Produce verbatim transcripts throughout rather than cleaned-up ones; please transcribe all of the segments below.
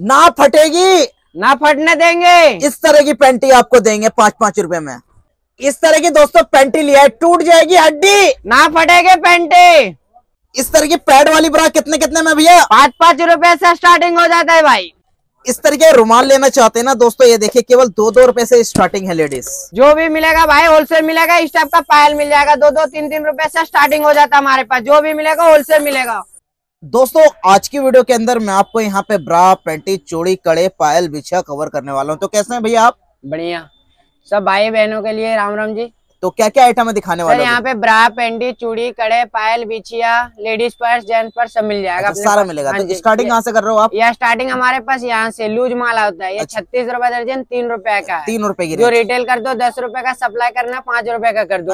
ना फटेगी, ना फटने देंगे। इस तरह की पैंटी आपको देंगे पाँच पाँच रुपए में। इस तरह की दोस्तों पैंटी लिया है, टूट जाएगी हड्डी, ना फटेगी पैंटी। इस तरह की पैड वाली ब्रा कितने कितने में भैया? पाँच पाँच रुपए से स्टार्टिंग हो जाता है भाई। इस तरह के रुमाल लेना चाहते हैं ना दोस्तों, ये देखिए केवल दो दो रुपए से स्टार्टिंग है। लेडीज जो भी मिलेगा भाई होलसेल मिलेगा। इस टाइप का पायल मिल जाएगा, दो दो तीन तीन रुपए से स्टार्टिंग हो जाता है हमारे पास। जो भी मिलेगा होलसेल मिलेगा। दोस्तों आज की वीडियो के अंदर मैं आपको यहाँ पे ब्रा, पैंटी, चूड़ी, कड़े, पायल, बिछा कवर करने वाला हूँ। तो कैसे हैं भैया आप? बढ़िया। सब भाई बहनों के लिए राम राम जी। तो क्या क्या आइटम है दिखाने वाले? यहाँ पे ब्रा, पैंटी, चूड़ी, कड़े, पायल, बिछिया, लेडीज पर्स, जेंट्स पर्स सब मिल जाएगा। अच्छा, सारा मिलेगा। तो स्टार्टिंग कहाँ से कर रहे हो आप? यह स्टार्टिंग हमारे पास यहाँ से लूज माला होता है। ये छत्तीस रुपए दर्जन, तीन रुपए का है। तीन रुपए की जो रिटेल कर दो, दस रुपए का सप्लाई करना, पाँच रुपए का कर दो।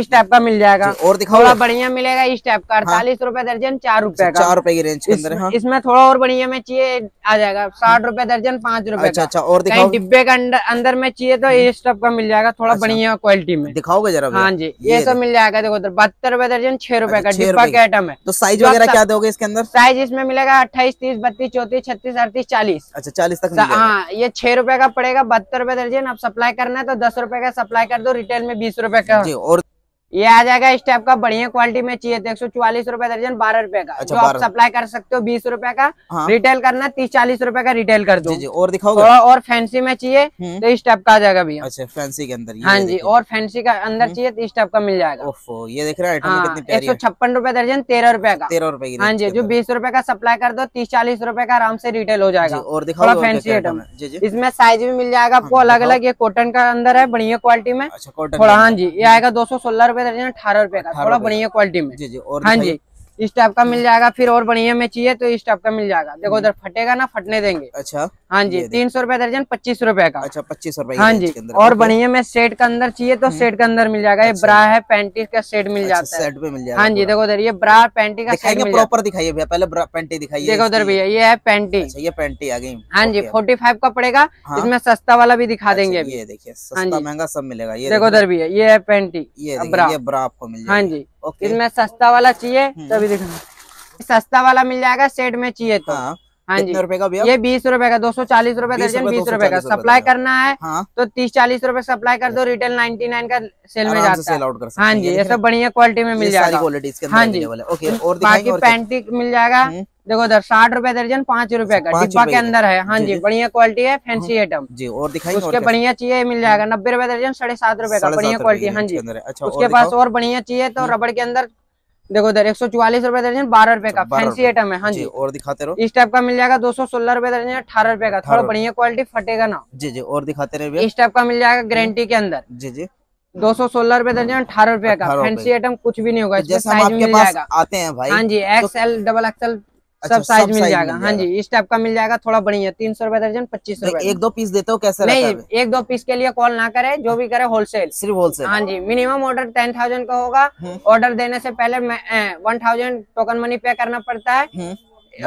इस टाइप का मिल जाएगा। और दिखाओ बढ़िया मिलेगा। इस टाइप का अड़तालीस रुपए दर्जन, चार रुपए का, चार रुपए की रेंज के अंदर। इसमें थोड़ा और बढ़िया में चाहिए आ जाएगा, साठ रुपए दर्जन, पाँच रुपए। अच्छा, और डिब्बे का अंदर में चाहिए तो इस टाइप का मिल जाएगा, थोड़ा बढ़िया क्वालिटी में। खाओगे जरा। हाँ जी, ये सब मिल जाएगा। देखो तो बहत्तर रुपए दर्जन, छह रुपए का डिब्बा के आइटम है। तो साइज वगैरह क्या दोगे इसके अंदर? साइज इसमें मिलेगा अट्ठाईस, तीस, बत्तीस, चौतीस, छत्तीस, अड़तीस, चालीस। अच्छा, चालीस तक। हाँ, ये छह रुपए का पड़ेगा, बहत्तर रुपए दर्जन। आप सप्लाई करना है तो दस रुपए का सप्लाई कर दो, रिटेल में बीस रुपए का। और ये आ जाएगा इस टाइप का बढ़िया क्वालिटी में चाहिए तो एक सौ चौवालीस रुपए दर्जन, बारह रुपए का। अच्छा, जो आप सप्लाई कर सकते हो बीस रुपए का। हाँ। रिटेल करना तीस चालीस रुपए का रिटेल कर दो। जी जी, और दिखाओ। और फैंसी में चाहिए तो इस टाइप का आ जाएगा भैया। अच्छा, फैंसी के अंदर। हाँ जी, और फैंसी का अंदर चाहिए तो इस टाइप का मिल जाएगा। ओफो, ये देख रहे हैं एक सौ छप्पन रुपए दर्जन, तेरह रुपए का। तेरह रुपए की। हाँ जी, जो बीस रुपए का सप्लाई कर दो, तीस चालीस रुपए का आराम से रिटेल हो जाएगा। और दिखाओ फैंसी आइटम। इसमें साइज भी मिल जाएगा आपको अलग अलग। ये कॉटन का अंदर है, बढ़िया क्वालिटी में। थोड़ा हाँ जी, ये आएगा दो सौ सोलह दर्जन, अठारह रुपए का, थोड़ा बढ़िया क्वालिटी में। जी जी, और हाँ जी, इस टाइप का मिल जाएगा। फिर और बढ़िया में चाहिए तो इस टाइप का मिल जाएगा। देखो उधर फटेगा ना, फटने देंगे। अच्छा, हाँ जी, तीन सौ रुपए दर्जन, पच्चीस रुपए का। अच्छा, पच्चीस रुपए। हाँ जी, और बढ़िया में सेट के अंदर चाहिए तो सेट के अंदर मिल जाएगा। ये ब्रा है, पैंटी का सेट मिल जाता है। सेट पे मिल जाएगा। हाँ जी, देखो उधर ये ब्रा पैंटी का सेट मिल जाएगा। प्रॉपर दिखाइए भैया, पहले ब्रा पैंटी दिखाइए। देखो उधर भैया, ये है पैंटी। ये पैंटी आ गई। हाँ जी, फोर्टी फाइव का पड़ेगा। इसमें सस्ता वाला भी दिखा देंगे। ये देखिए, सस्ता महंगा सब मिलेगा। ये देखो उधर भैया, ये है पैंटी, ये ब्रा आपको मिल जाएगा। हाँ जी, इसमें सस्ता वाला चाहिए तभी दिखाना। सस्ता वाला मिल जाएगा सेट में चाहिए तो। हाँ, हाँ जी, रुपए का भैया? ये बीस रुपए का, दो सौ चालीस रुपए दर्जन, बीस रुपए का। सप्लाई करना है हाँ? तो तीस चालीस रुपए सप्लाई कर दो, रिटेल नाइनटी नाइन का सेल में जाता है। हाँ जी, ये सब बढ़िया क्वालिटी में मिल जाएगा। हाँ जी, बाकी पैंटी मिल जाएगा। देखो उधर साठ रुपए दर्जन, पाँच रुपए का डिब्बा के अंदर है। हाँ जी, बढ़िया क्वालिटी है, फैंसी आइटम। जी, और दिखाइए। उसके बढ़िया चाहिए मिल जाएगा नब्बे रुपए दर्जन, साढ़े सात रुपए का, बढ़िया क्वालिटी। हाँ जी, उसके पास और बढ़िया चाहिए तो रबड़ के अंदर। देखो उधर एक सौ चौवालीस रुपए दर्जन, बारह रुपए का, फैंसी आइटम है। हाँ जी, और दिखाते रहो। इस टाइप का मिल जाएगा दो सौ सोलह रुपए दर्जन, अठारह रुपए का, थोड़ा बढ़िया क्वालिटी, फटेगा ना। जी जी, और दिखाते रहे। इस टाइप का मिल जाएगा गारंटी के अंदर। जी जी, दो सौ सोलह रुपए दर्जन, अठारह रुपए का, फैंसी आइटम। कुछ भी नहीं होगा, साइज मिल जाएगा। आते हैं भाई। हाँ जी, एक्सएल, डबल एक्सएल सब साइज मिल जाएगा। हाँ जी, इस टाइप का मिल जाएगा, थोड़ा बढ़िया। तीन सौ रुपए दर्जन, पच्चीस रुपए। एक दो पीस देते हो कैसे? नहीं, एक दो पीस के लिए कॉल ना करे, जो भी करे होलसेल, सिर्फ होलसेल। हाँ जी, मिनिमम ऑर्डर टेन थाउजेंड का होगा। ऑर्डर देने से पहले वन थाउजेंड टोकन मनी पे करना पड़ता है।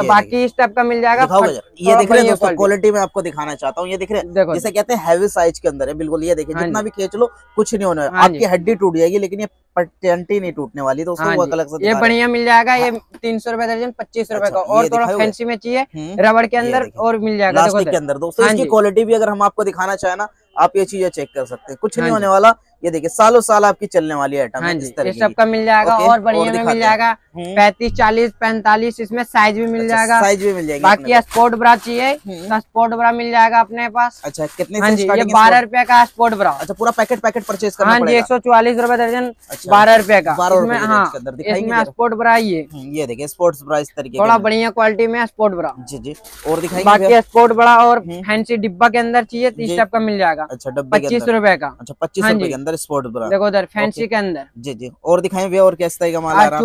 बाकी इस टाइप का मिल जाएगा। ये देख रहे हैं दोस्तों, क्वालिटी में आपको दिखाना चाहता हूँ। ये देख रहे हैं, जिसे कहते हैं हैवी साइज के अंदर है बिल्कुल। ये देखिए, जितना भी खींच लो कुछ नहीं होना है, आपकी हड्डी टूट जाएगी लेकिन ये पैंटी नहीं टूटने वाली। तो उसको अलग से ये बढ़िया मिल जाएगा। ये तीन सौ रुपए दर्जन, पच्चीस रुपए का। और थोड़ा फैंसी में चाहिए, रबड़ के अंदर और मिल जाएगा। के अंदर दोस्तों इसकी क्वालिटी भी अगर हम आपको दिखाना चाहे ना, आप ये चीजें चेक कर सकते हैं, कुछ नहीं होने वाला। ये देखिए, सालों साल आपकी चलने वाली आइटम है। इस तरह सबका मिल जाएगा। और बढ़िया में मिल जाएगा पैंतीस, चालीस, पैंतालीस। इसमें साइज भी मिल जाएगा। साइज भी मिल जाएगा। बाकी स्पोर्ट ब्रा चाहिए, स्पोर्ट ब्रा मिल जाएगा अपने पास। अच्छा, कितने? हाँ जी, ये बारह रुपए का स्पोर्ट ब्रा। अच्छा, पूरा पैकेट पैकेट परचेज करना पड़ेगा। हाँ जी, एक सौ चौवालीस रुपए दर्जन, बारह रुपए का। हाँ, स्पोर्ट ब्रा। ये ये देखिए, स्पोर्ट्स ब्रा। इस तरीके थोड़ा बढ़िया क्वालिटी में स्पोर्ट ब्रा। जी जी, और दिखाई। बाकी स्पोर्ट ब्रा और फैंसी डिब्बा के अंदर चाहिए तीस टाइप का मिल जाएगा। अच्छा, पच्चीस रुपए का। अच्छा, पच्चीस रुपए के अंदर स्पोर्ट ब्रा। देखो उधर फैंसी के अंदर। जी जी, और दिखाएं भैया, और कैसा है हमारा?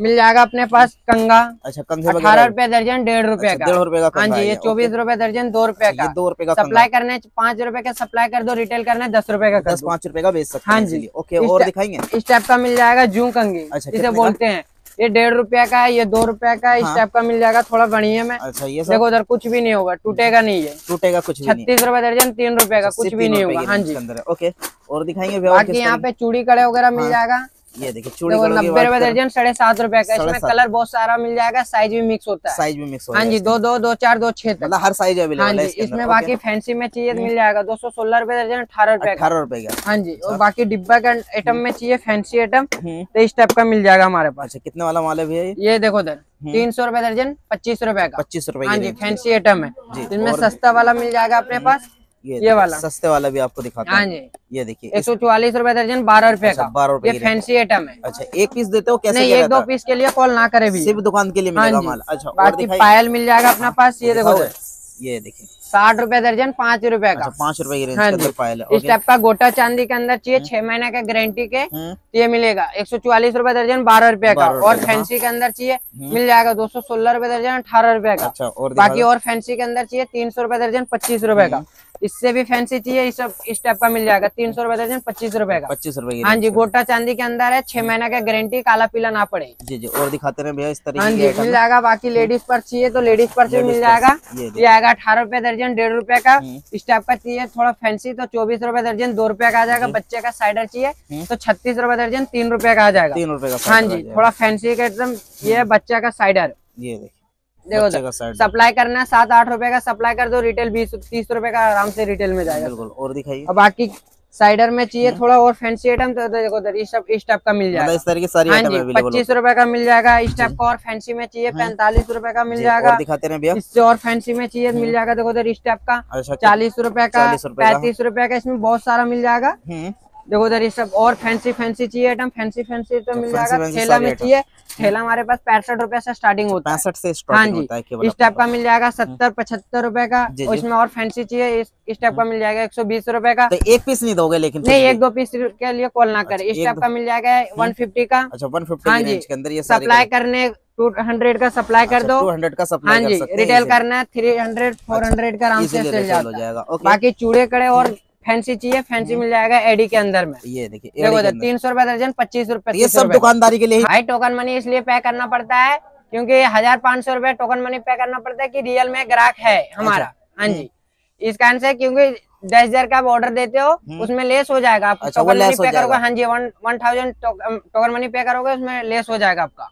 मिल जाएगा अपने पास कंगा। अच्छा, कंगा अठारह रुपए दर्जन, डेढ़ रुपए का। डेढ़ रुपए का। हाँ जी, ये चौबीस रुपए दर्जन, दो रुपए का। दो रुपए का सप्लाई करने, पाँच रुपए का सप्लाई कर दो, रिटेल करने दस रुपए का। दस पाँच रुपए का बेच सकते हैं। हाँ जी, ओके। और दिखाएंगे इस टाइप का मिल जाएगा जू कंगी, जिसे बोलते हैं। ये डेढ़ रुपया का है, ये दो रुपया का। इस टाइप का मिल जाएगा, थोड़ा बढ़िया में। अच्छा, ये देखो उधर कुछ भी नहीं होगा, टूटेगा नहीं है। टूटेगा कुछ। छत्तीस रुपए दर्जन, तीन रुपए का, कुछ भी नहीं होगा। हाँ जी, ओके। और दिखाएंगे। बाकी यहाँ पे चूड़ी कड़े वगैरह मिल जाएगा। ये देखिए चूड़ी नब्बे रुपए दर्जन, साढ़े सात रुपए का। इसमें कलर बहुत सारा मिल जाएगा, साइज भी मिक्स होता है, साइज भी मिक्स होता है। हाँ जी, दो दो दो चार दो छह तक हर साइज अवेलेबल है इसमें। बाकी फैंसी में चाहिए मिल जाएगा दो सौ सोलह रुपए दर्जन, अठारह रुपए अठारह रुपए का। हाँ जी, और बाकी डिब्बा का आइटम में चाहिए फैंसी आइटम तो इस टाइप का मिल जाएगा हमारे पास। कितने वाला माल है ये देखो दर, तीन सौ रुपए दर्जन, पच्चीस रुपए का, पच्चीस रुपए। हाँ जी, फैंसी आइटम है। इनमें सस्ता वाला मिल जाएगा अपने पास, ये, ये वाला सस्ते वाला भी आपको दिखाता हूं। ये देखिए एक सौ चौवालीस रुपए दर्जन, बारह रुपए का, बारह रुपए। ये फैंसी आइटम है। अच्छा, एक पीस देते हो? कैसे नहीं, एक दो पीस के लिए कॉल ना करे, भी सिर्फ दुकान के लिए मिलेगा माल। अच्छा, बाकी पायल मिल जाएगा अपना पास। ये देखो, ये देखिए साठ रुपए दर्जन, पाँच रुपए का, पाँच रुपए की रेंज के अंदर पायल है। इस टाइप का गोटा चांदी के अंदर चाहिए, छह महीने का गारंटी के, ये मिलेगा एक सौ चौवालीस रुपए दर्जन, बारह रुपए का। और फैंसी के अंदर चाहिए मिल जाएगा दो सौ सोलह रुपए दर्जन, अठारह रुपए का। बाकी और फैंसी के अंदर चाहिए तीन सौ रुपए दर्जन, पच्चीस रुपए का। इससे भी फैंसी चाहिए इस इस टाइप का मिल जाएगा तीन सौ रुपए दर्जन, पच्चीस रुपए का, पच्चीस रुपए। हाँ जी, गोटा चांदी के अंदर है, छह महीना का गारंटी, काला पीला ना पड़े। जी जी, और दिखाते रहे भैया इस तरीके से मिल जाएगा। बाकी लेडीज पर्स चाहिए तो लेडीज पर्स भी मिल जाएगा, ये आएगा अठारह रुपए दर्जन, डेढ़ रुपए का। इस टाइप का चाहिए थोड़ा फैंसी तो चौबीस रुपए दर्जन, दो रुपए का आ जाएगा। बच्चे का साइडर चाहिए तो छत्तीस रुपए दर्जन, तीन रुपए का आ जाएगा, तीन रुपए का। हाँ जी, थोड़ा फैंसी का एकदम ये बच्चा का साइडर। ये देखो, सप्लाई करना है सात आठ रुपए का, सप्लाई कर दो, रिटेल बीस तीस रुपए का आराम से रिटेल में जाएगा। बिल्कुल, और दिखाइए। अब बाकी साइडर में चाहिए थोड़ा और फैंसी आइटम तो देखो इस टाइप का मिल जाएगा, इस तरह की सारी आइटम अवेलेबल। पच्चीस रुपए का मिल जाएगा इस टाइप का। और फैंसी में चाहिए पैंतालीस रुपए का मिल जाएगा, दिखाते रहे भैया इससे। और फैंसी में चाहिए मिल जाएगा देखो इधर इस टाइप का, चालीस रुपए का, पैंतीस रुपए का, इसमें बहुत सारा मिल जाएगा। देखो इधर ये सब और फैंसी फैंसी चाहिए आइटम, फैंसी फैंसी तो मिल जाएगा। थैला में चाहिए, थैला हमारे पास पैंसठ रुपए से स्टार्टिंग होता है, पैंसठ से स्टार्टिंग होता है। इस टाइप का मिल जाएगा सत्तर पचहत्तर रुपए का। और इसमें और फैंसी चाहिए इस टाइप का मिल जाएगा एक सौ बीस रुपए का। तो एक पीस नहीं दोगे? लेकिन नहीं, एक दो पीस के लिए कॉल ना करे। इस टाइप का मिल जाएगा वन फिफ्टी का। अच्छा, वन फिफ्टी सप्लाई करने टू हंड्रेड का सप्लाई कर दो, टू हंड्रेड का सप्लाई। हाँ जी, रिटेल करना है थ्री हंड्रेड फोर हंड्रेड का आराम से सेल जाएगा। बाकी चूड़े कड़े और फैंसी चाहिए, फैंसी मिल जाएगा एडी के अंदर में। ये देखिए देखो तीन सौ रुपए दर्जन, पच्चीस रुपए। ये सब दुकानदारी के लिए भाई, टोकन मनी इसलिए पे करना पड़ता है क्योंकि हजार पाँच सौ रुपए टोकन मनी पे करना पड़ता है कि रियल में ग्राहक है हमारा। हाँ जी, इस कारण से क्योंकि दस हजार का आप ऑर्डर देते हो उसमें लेस हो जाएगा आपका, टोकन मनी पे करोगे। हाँ जी, one one thousand token money pay करोगे उसमें लेस हो जाएगा आपका।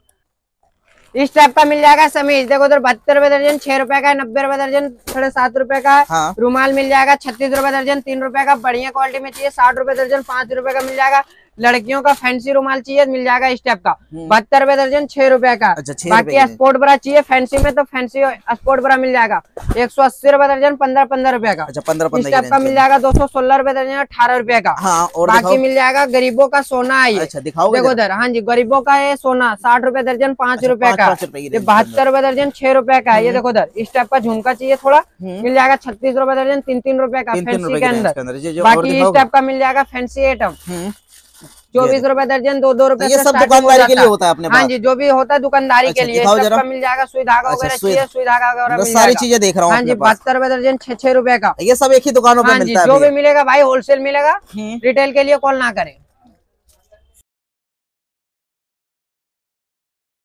इस टाइप का मिल जाएगा समीज, देखो उधर बहत्तर रुपए दर्जन, छह रुपए का, नब्बे रुपए दर्जन, साढ़े सात रुपए का। हाँ। रुमाल मिल जाएगा छत्तीस रुपए दर्जन, तीन रुपए का। बढ़िया क्वालिटी में चाहिए साठ रुपए दर्जन, पांच रुपए का मिल जाएगा। लड़कियों का फैंसी रुमाल चाहिए मिल जाएगा इस टाइप का, बहत्तर रुपए दर्जन, छह रुपए का। अच्छा, बाकी स्पोर्ट ब्रा चाहिए फैंसी में तो फैंसी स्पोर्ट ब्रा मिल जाएगा एक सौ अस्सी रुपए दर्जन, पंद्रह पंद्रह रुपए का। अच्छा, पंद्रह इस टाइप का मिल जाएगा दो सौ सोलह रुपए दर्जन, अठारह रुपए का। बाकी मिल जाएगा गरीबों का सोना है। अच्छा, दिखाओगे देखो उधर। हाँ जी, गरीबों का है सोना, साठ रुपए दर्जन, पांच रुपए का। बहत्तर रुपए दर्जन, छह रुपए का। ये देखो उधर इस टाइप का झुमका चाहिए थोड़ा मिल जाएगा छत्तीस रुपए दर्जन, तीन तीन रुपए का फैंसी के अंदर। बाकी इस टाइप का मिल जाएगा फैंसी आइटम चौबीस रुपए दर्जन, दो दो रुपए। ये सब दुकानदारी के लिए होता है अपने। हाँ जी, जो भी होता है दुकानदारी के लिए सबका मिल जाएगा। सुई धागा वगैरह चाहिए, सुई धागा वगैरह सारी चीजें देख रहा हूँ। हाँ जी, बहत्तर रुपए दर्जन, छह छह रुपए का। ये सब एक ही दुकानों पर मिलता है। जो भी मिलेगा भाई होलसेल मिलेगा, रिटेल के लिए कॉल ना करे।